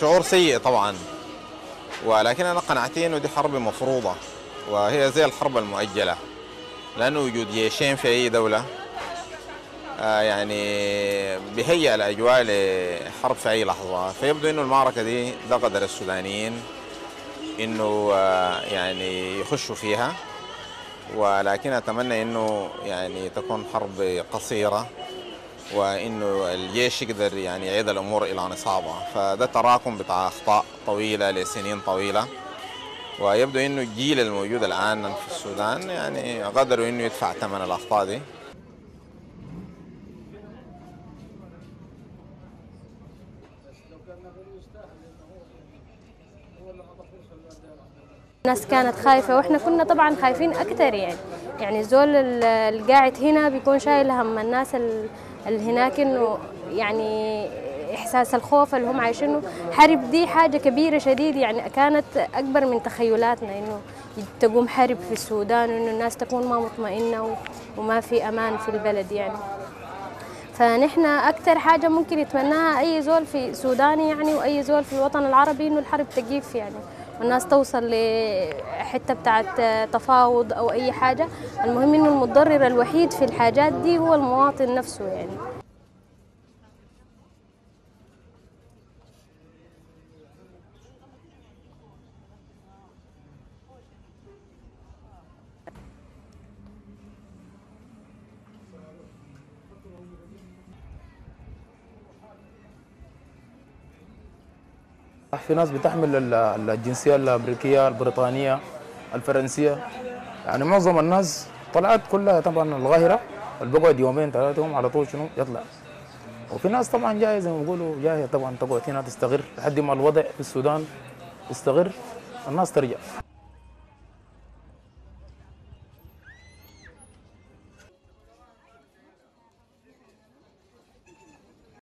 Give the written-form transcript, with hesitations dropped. شعور سيء طبعا، ولكن أنا قناعتي أنه دي حرب مفروضة، وهي زي الحرب المؤجلة، لأنه وجود جيشين في أي دولة يعني بيهيئ الأجواء لحرب في أي لحظة. فيبدو أنه المعركة دي ده قدر السودانيين أنه يعني يخشوا فيها، ولكن أتمنى أنه يعني تكون حرب قصيرة، وأنه الجيش يقدر يعني يعيد الأمور إلى نصابها. فده تراكم بتاع أخطاء طويلة لسنين طويلة، ويبدو أنه الجيل الموجود الآن في السودان يعني قدروا أنه يدفع ثمن الأخطاء دي. الناس كانت خايفة وإحنا كنا طبعاً خايفين أكتر، يعني الزول القاعد هنا بيكون شايل هم الناس اللي هناك، إنه يعني إحساس الخوف اللي هم عايشينه. حرب دي حاجة كبيرة شديد، يعني كانت أكبر من تخيلاتنا إنه تقوم حرب في السودان، وإنه الناس تكون ما مطمئنة وما في أمان في البلد يعني. فنحن أكثر حاجة ممكن يتمناها أي زول في سوداني يعني، وأي زول في الوطن العربي، إنه الحرب تقيف يعني، والناس توصل لحتة بتاعت تفاوض أو أي حاجة. المهم إنه المتضرر الوحيد في الحاجات دي هو المواطن نفسه يعني. في ناس بتحمل الجنسية الأمريكية البريطانية الفرنسية، يعني معظم الناس طلعت كلها طبعا الغاهرة، البقعد يومين ثلاثة هم على طول شنو يطلع. وفي ناس طبعا جاية زي ما بيقولوا جاية طبعا تقعد هنا تستقر لحد ما الوضع في السودان يستقر، الناس ترجع.